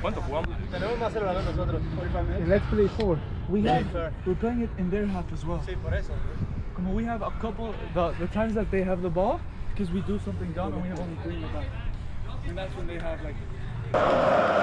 ¿Cuánto jugamos? Tenemos más celular nosotros. Let's play 4. We're playing it in their half as well. Sí, por eso. Como we have a couple the times that they have the ball, because we do something dumb and we have only 3 in the back. And that's when they have like